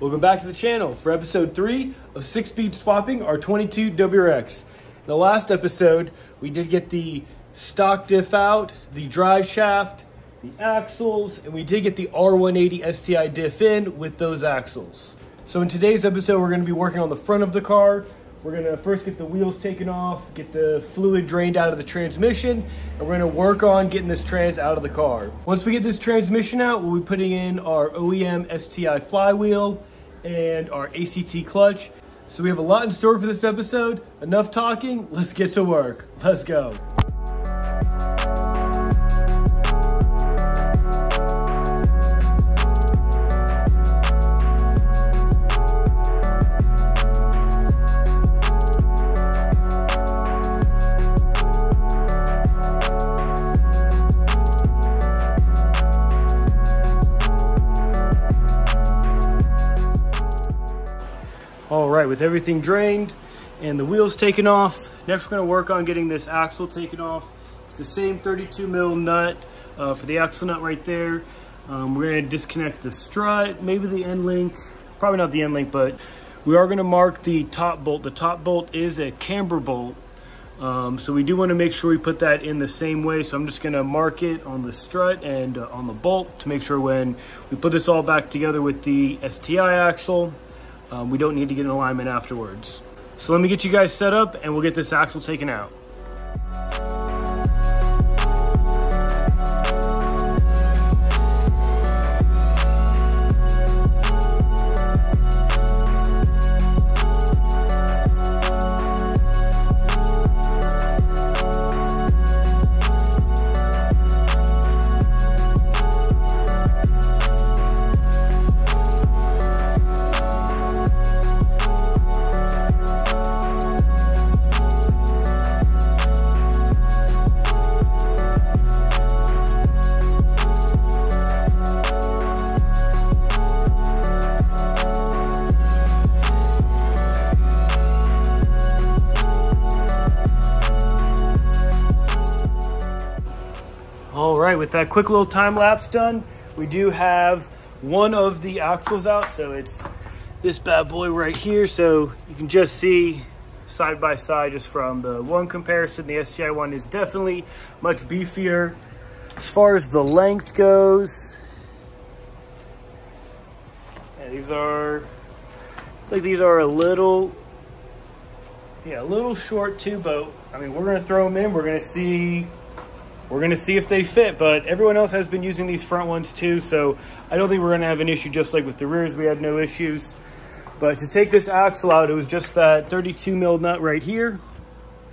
Welcome back to the channel for episode 3 of 6-speed swapping our 22 WRX. In the last episode, we did get the stock diff out, the drive shaft, the axles, and we did get the R180 STI diff in with those axles. So in today's episode, we're going to be working on the front of the car. We're going to first get the wheels taken off, get the fluid drained out of the transmission, and we're going to work on getting this trans out of the car. Once we get this transmission out, we'll be putting in our OEM STI flywheel and our ACT clutch. So we have a lot in store for this episode. Enough talking, let's get to work. Let's go. With everything drained and the wheels taken off, next we're going to work on getting this axle taken off. It's the same 32 mil nut for the axle nut right there. We're going to disconnect the strut, maybe the end link, probably not the end link, but we are going to mark the top bolt. The top bolt is a camber bolt, so we do want to make sure we put that in the same way. So I'm just going to mark it on the strut and on the bolt to make sure when we put this all back together with the STI axle, we don't need to get an alignment afterwards. So let me get you guys set up and we'll get this axle taken out. With that quick little time lapse done, we do have one of the axles out, so it's this bad boy right here. So you can just see side by side just from the one comparison, the STI one is definitely much beefier. As far as the length goes, yeah, these are, it's like these are a little short too, but I mean, we're gonna throw them in, we're gonna see if they fit, but everyone else has been using these front ones too, so I don't think we're gonna have an issue. Just like with the rears, we had no issues. But to take this axle out, it was just that 32 mil nut right here.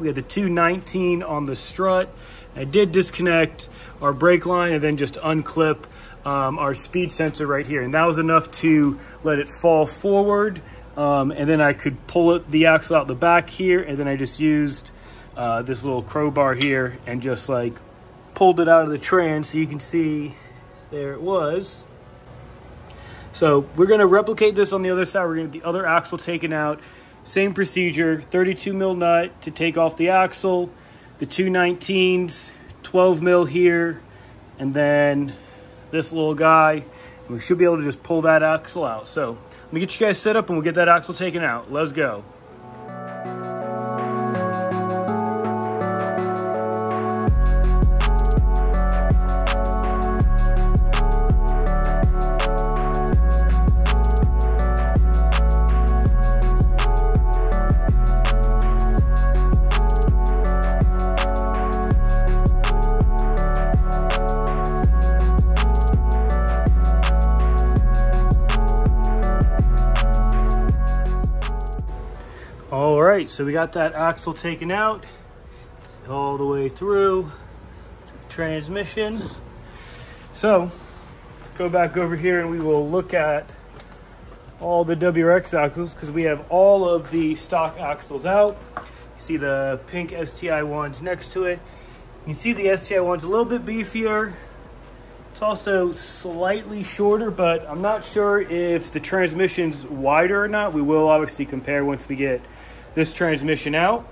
We had the 219 on the strut. I did disconnect our brake line and then just unclip our speed sensor right here. And that was enough to let it fall forward. And then I could pull it, the axle out the back here. And then I just used this little crowbar here and just like pulled it out of the trans, so you can see there it was. So we're going to replicate this on the other side. We're going to get the other axle taken out. Same procedure, 32 mil nut to take off the axle, the 219s, 12 mil here, and then this little guy. We should be able to just pull that axle out. So let me get you guys set up and we'll get that axle taken out. Let's go. So we got that axle taken out all the way through the transmission. So let's go back over here and we will look at all the WRX axles, because we have all of the stock axles out. You see the pink STI ones next to it. You can see the STI one's a little bit beefier. It's also slightly shorter, but I'm not sure if the transmission's wider or not. We will obviously compare once we get this transmission out.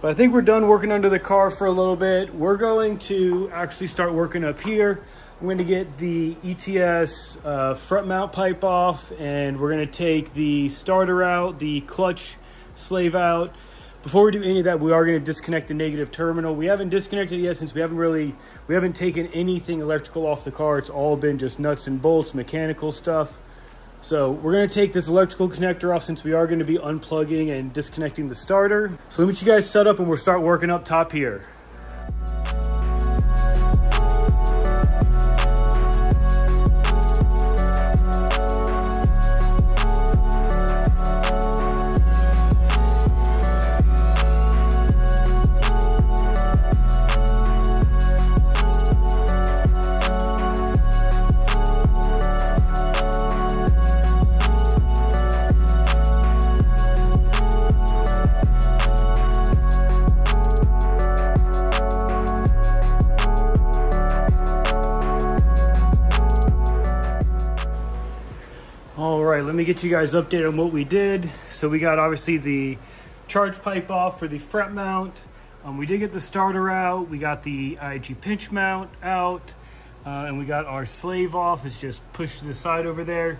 But I think we're done working under the car for a little bit. We're going to actually start working up here. I'm going to get the ETS front mount pipe off, and we're going to take the starter out, the clutch slave out. Before we do any of that, we are going to disconnect the negative terminal. We haven't disconnected it yet since we haven't taken anything electrical off the car. It's all been just nuts and bolts, mechanical stuff. So we're going to take this electrical connector off since we are going to be unplugging and disconnecting the starter. So let me get you guys set up and we'll start working up top here. Let me get you guys updated on what we did. So we got obviously the charge pipe off for the front mount. We did get the starter out. We got the IG pinch mount out, and we got our slave off. It's just pushed to the side over there.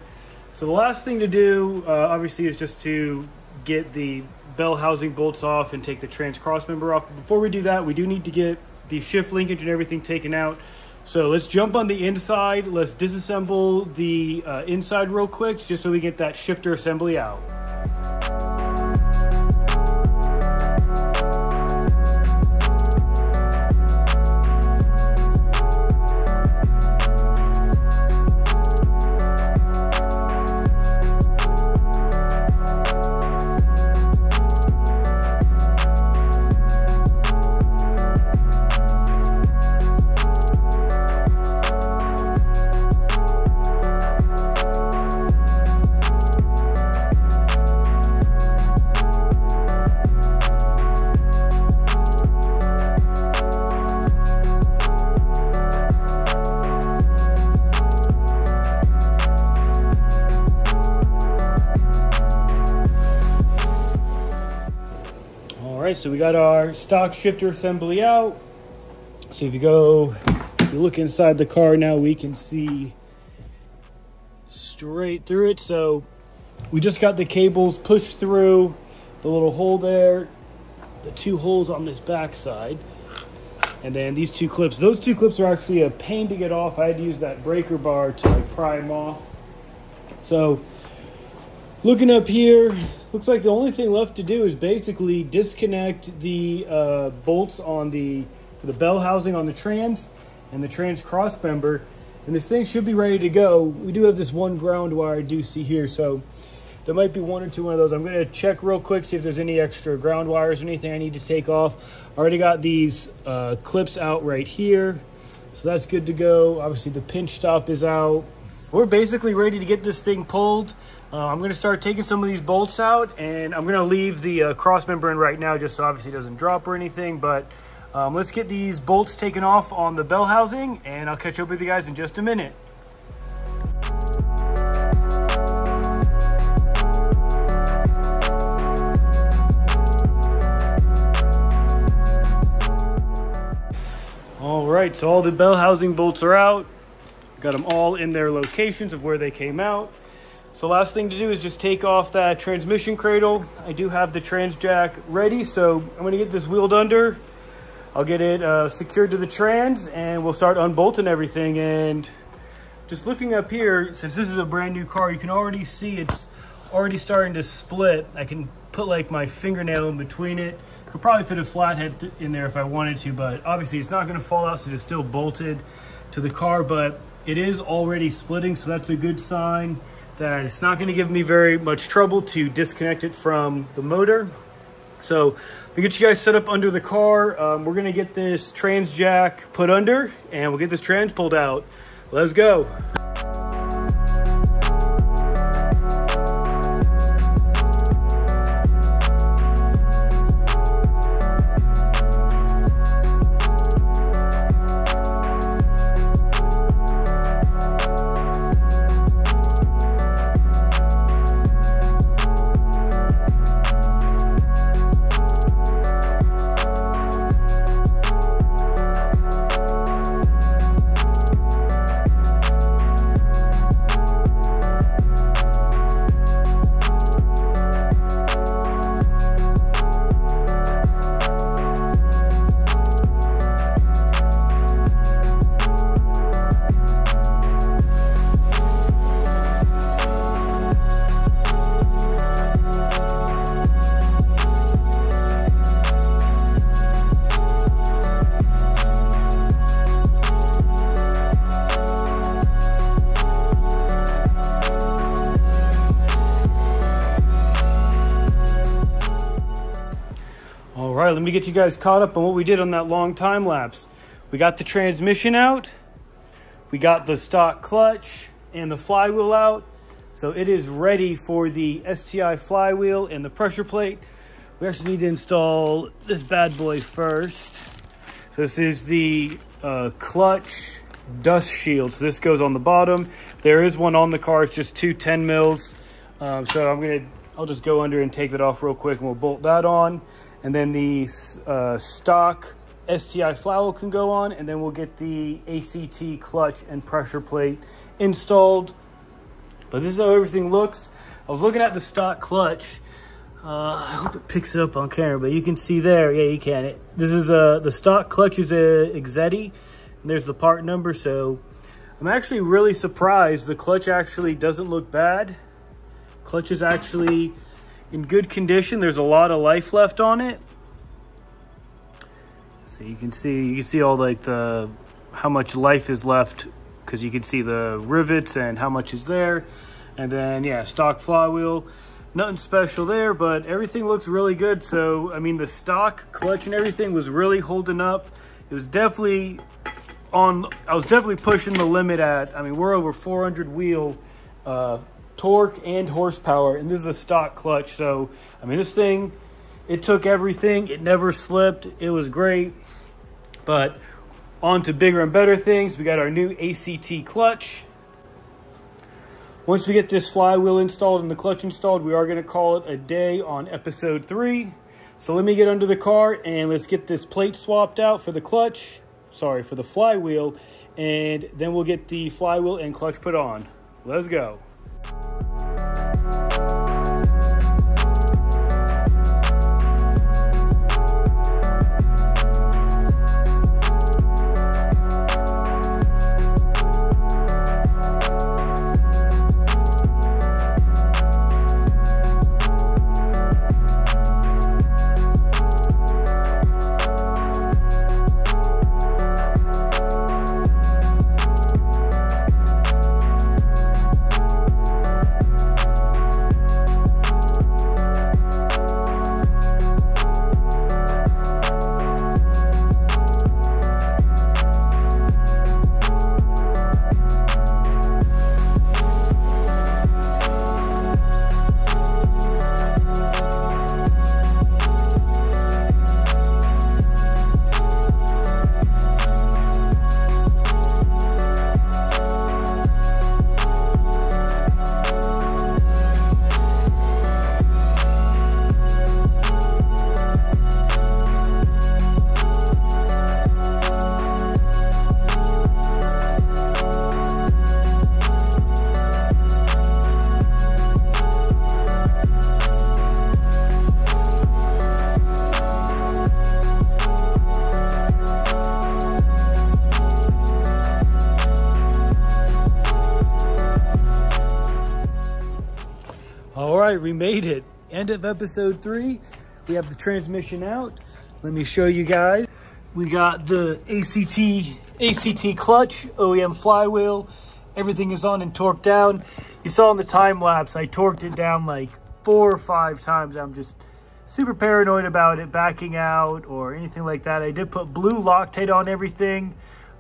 So the last thing to do, obviously, is just to get the bell housing bolts off and take the trans cross member off. But before we do that, we do need to get the shift linkage and everything taken out. So let's jump on the inside. Let's disassemble the inside real quick just so we get that shifter assembly out. So we got our stock shifter assembly out. So if you look inside the car now, we can see straight through it. So we just got the cables pushed through the little hole there, the two holes on this back side, and then these two clips. Those two clips are actually a pain to get off. I had to use that breaker bar to like pry them off. So looking up here, looks like the only thing left to do is basically disconnect the bolts for the bell housing on the trans and the trans cross member, and this thing should be ready to go. We do have this one ground wire I do see here, so there might be one or two of those. I'm going to check real quick, see if there's any extra ground wires or anything I need to take off. I already got these clips out right here, so that's good to go. Obviously the pinch stop is out. We're basically ready to get this thing pulled. I'm going to start taking some of these bolts out, and I'm going to leave the cross member in right now just so obviously it doesn't drop or anything, but let's get these bolts taken off on the bell housing, and I'll catch up with you guys in just a minute. All right, so all the bell housing bolts are out. Got them all in their locations of where they came out. So last thing to do is just take off that transmission cradle. I do have the trans jack ready, so I'm gonna get this wheeled under. I'll get it secured to the trans, and we'll start unbolting everything. And just looking up here, since this is a brand new car, you can already see it's already starting to split. I can put like my fingernail in between it. Could probably fit a flathead in there if I wanted to, but obviously it's not gonna fall out since it's still bolted to the car, but it is already splitting, so that's a good sign that it's not going to give me very much trouble to disconnect it from the motor. So we get you guys set up under the car. We're going to get this trans jack put under, and we'll get this trans pulled out. Let's go. right, let me get you guys caught up on what we did on that long time lapse. We got the transmission out, we got the stock clutch and the flywheel out, so it is ready for the STI flywheel and the pressure plate. We actually need to install this bad boy first. So this is the clutch dust shield. So this goes on the bottom. There is one on the car. It's just two 10 mils. So I'll just go under and take that off real quick, and we'll bolt that on. And then the stock STI flywheel can go on, and then we'll get the ACT clutch and pressure plate installed. But this is how everything looks. I was looking at the stock clutch. I hope it picks it up on camera, but you can see there. Yeah, you can. This is the stock clutch is a Exedy. And there's the part number. So I'm actually really surprised. The clutch actually doesn't look bad. Clutch is actually in good condition. There's a lot of life left on it. So you can see all like the how much life is left, because you can see the rivets and how much is there. And then yeah, stock flywheel. Nothing special there, but everything looks really good. So, I mean, the stock clutch and everything was really holding up. It was definitely I was definitely pushing the limit at, I mean, we're over 400 wheel torque and horsepower, and this is a stock clutch. So, I mean, this thing, it took everything. It never slipped. It was great. But on to bigger and better things. We got our new ACT clutch. Once we get this flywheel installed and the clutch installed, we are going to call it a day on episode 3. So let me get under the car and let's get this plate swapped out for the clutch. Sorry, for the flywheel. And then we'll get the flywheel and clutch put on. Let's go. We made it. End of episode 3. We have the transmission out. Let me show you guys. We got the ACT clutch, OEM flywheel. Everything is on and torqued down. You saw in the time lapse, I torqued it down like 4 or 5 times. I'm just super paranoid about it backing out or anything like that. I did put blue Loctite on everything.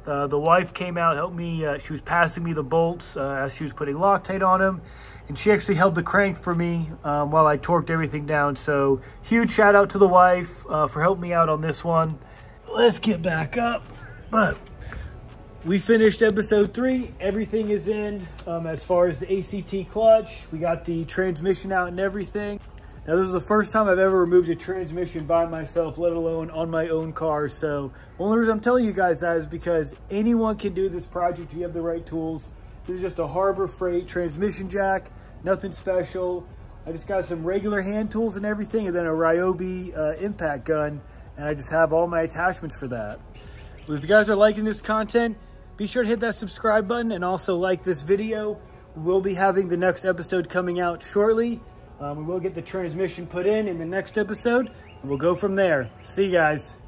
The wife came out, helped me. She was passing me the bolts as she was putting Loctite on them. And she actually held the crank for me while I torqued everything down. So huge shout out to the wife for helping me out on this one. Let's get back up. But we finished episode 3. Everything is in as far as the ACT clutch. We got the transmission out and everything. Now, this is the first time I've ever removed a transmission by myself, let alone on my own car. So the only reason I'm telling you guys that is because anyone can do this project if you have the right tools. This is just a Harbor Freight transmission jack, nothing special. I just got some regular hand tools and everything, and then a Ryobi impact gun, and I just have all my attachments for that. Well, if you guys are liking this content, be sure to hit that subscribe button and also like this video. We'll be having the next episode coming out shortly. We will get the transmission put in the next episode, and we'll go from there. See you guys.